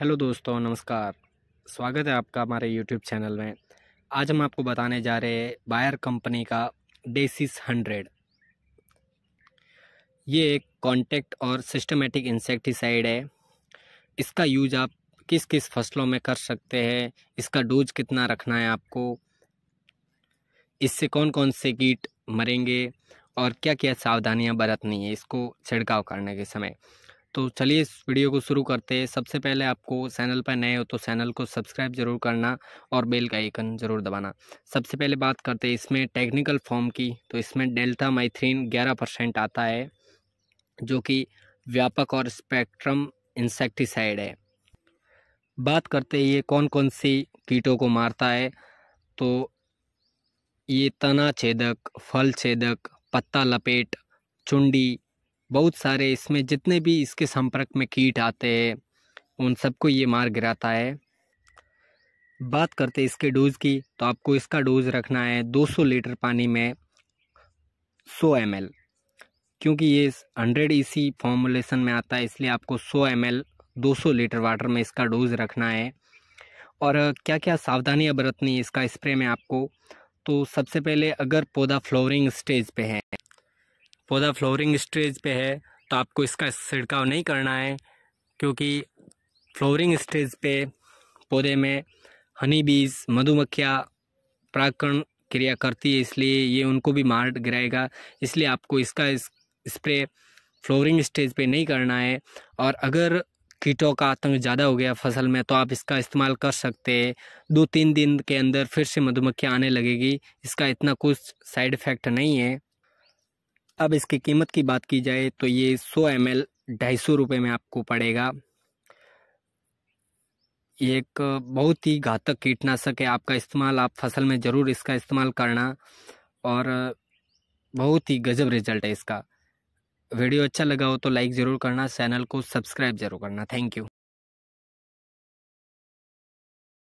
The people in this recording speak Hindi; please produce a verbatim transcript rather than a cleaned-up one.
हेलो दोस्तों, नमस्कार। स्वागत है आपका हमारे यूट्यूब चैनल में। आज हम आपको बताने जा रहे हैं बायर कंपनी का डेसिस हंड्रेड। ये एक कॉन्टैक्ट और सिस्टमेटिक इंसेक्टिसाइड है। इसका यूज आप किस किस फसलों में कर सकते हैं, इसका डोज कितना रखना है आपको, इससे कौन कौन से कीट मरेंगे और क्या क्या सावधानियां बरतनी है इसको छिड़काव करने के समय। तो चलिए इस वीडियो को शुरू करते हैं। सबसे पहले आपको चैनल पर नए हो तो चैनल को सब्सक्राइब ज़रूर करना और बेल का आइकन ज़रूर दबाना। सबसे पहले बात करते हैं इसमें टेक्निकल फॉर्म की, तो इसमें डेल्टा मैथ्रीन ग्यारह परसेंट आता है जो कि व्यापक और स्पेक्ट्रम इंसेक्टिसाइड है। बात करते हैं ये कौन कौन सी कीटों को मारता है, तो ये तना छेदक, फल छेदक, पत्ता लपेट, चुंडी, बहुत सारे इसमें जितने भी इसके संपर्क में कीट आते हैं उन सबको ये मार गिराता है। बात करते इसके डोज की, तो आपको इसका डोज रखना है दो सौ लीटर पानी में सौ एम एल, क्योंकि ये हंड्रेड इसी फॉर्मुलेशन में आता है इसलिए आपको सौ एम एल दो सौ लीटर वाटर में इसका डोज रखना है। और क्या क्या सावधानियां बरतनी है इसका स्प्रे में आपको, तो सबसे पहले अगर पौधा फ्लावरिंग स्टेज पे है पौधा फ्लावरिंग स्टेज पे है तो आपको इसका छिड़काव नहीं करना है, क्योंकि फ्लावरिंग स्टेज पे पौधे में हनी बीज, मधुमक्खियाँ परागण क्रिया करती है इसलिए ये उनको भी मार गिराएगा। इसलिए आपको इसका स्प्रे फ्लावरिंग स्टेज पे नहीं करना है। और अगर कीटों का आतंक ज़्यादा हो गया फसल में तो आप इसका इस्तेमाल कर सकते हैं। दो तीन दिन के अंदर फिर से मधुमक्खियाँ आने लगेगी, इसका इतना कुछ साइड इफ़ेक्ट नहीं है। अब इसकी कीमत की बात की जाए तो ये सौ एम एल ढाई सौ रुपये में आपको पड़ेगा। ये एक बहुत ही घातक कीटनाशक है, आपका इस्तेमाल आप फसल में ज़रूर इसका इस्तेमाल करना और बहुत ही गजब रिजल्ट है इसका। वीडियो अच्छा लगा हो तो लाइक ज़रूर करना, चैनल को सब्सक्राइब ज़रूर करना। Thank you.